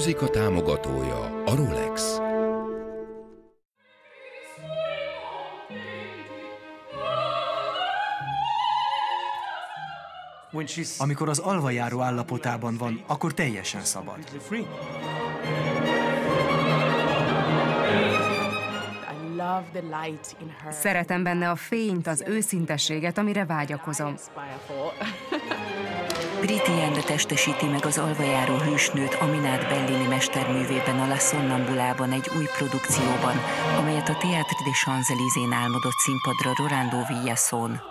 Muzsika támogatója a Rolex. Amikor az alvajáró állapotában van, akkor teljesen szabad. Szeretem benne a fényt, az őszintességet, amire vágyakozom. Britianda testesíti meg az alvajáró hősnőt, Aminát Bellini mesterművében, a La Sonnambulában, egy új produkcióban, amelyet a Théâtre de saint elysén álmodott színpadra Rolando Villazón.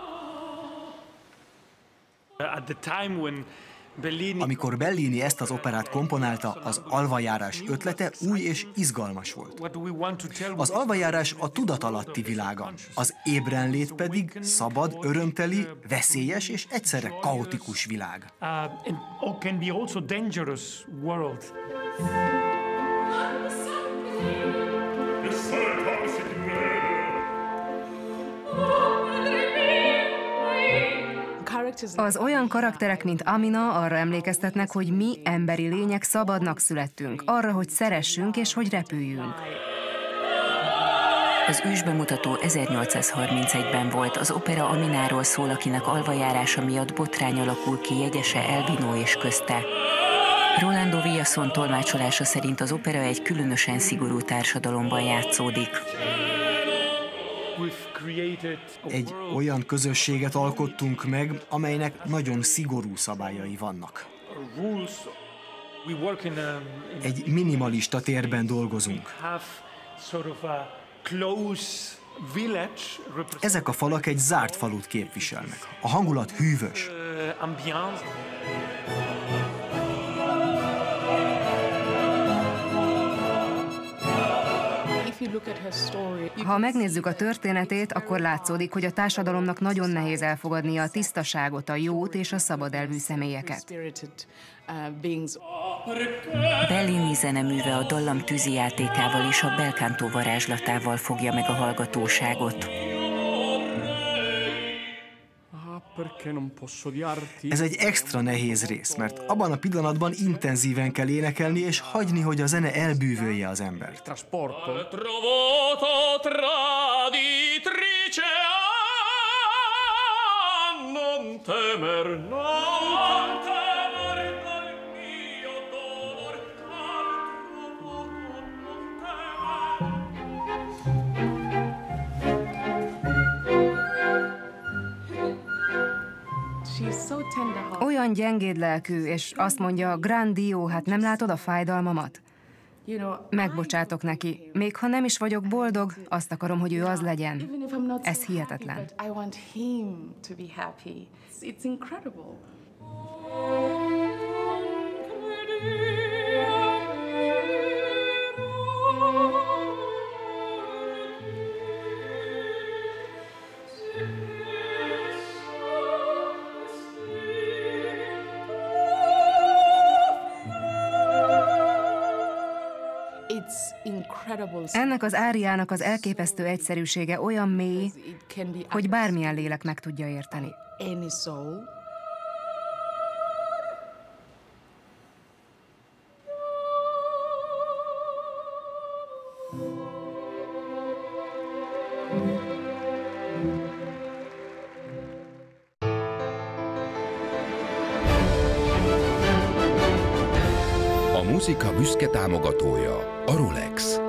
Amikor Bellini ezt az operát komponálta, az alvajárás ötlete új és izgalmas volt. Az alvajárás a tudatalatti világa, az ébrenlét pedig szabad, örömteli, veszélyes és egyszerre kaotikus világ. Az olyan karakterek, mint Amina, arra emlékeztetnek, hogy mi, emberi lények, szabadnak születtünk, arra, hogy szeressünk és hogy repüljünk. Az ősbemutató 1831-ben volt, az opera Amináról szól, akinek alvajárása miatt botrány alakul ki jegyese, Elvino és közte. Rolando Villazón tolmácsolása szerint az opera egy különösen szigorú társadalomban játszódik. Egy olyan közösséget alkottunk meg, amelynek nagyon szigorú szabályai vannak. Egy minimalista térben dolgozunk. Ezek a falak egy zárt falut képviselnek. A hangulat hűvös. Ha megnézzük a történetét, akkor látszódik, hogy a társadalomnak nagyon nehéz elfogadnia a tisztaságot, a jót és a szabad elvű személyeket. Bellini zeneműve a dallam tűzi játékával és a bel canto varázslatával fogja meg a hallgatóságot. Ez egy extra nehéz rész, mert abban a pillanatban intenzíven kell énekelni és hagyni, hogy a zene elbűvölje az embert. Olyan gyengéd lelkű, és azt mondja, Grandio, hát nem látod a fájdalmamat? Megbocsátok neki. Még ha nem is vagyok boldog, azt akarom, hogy ő az legyen. Ez hihetetlen. Ennek az áriának az elképesztő egyszerűsége olyan mély, hogy bármilyen lélek meg tudja érteni. A muzsika büszke támogatója a Rolex.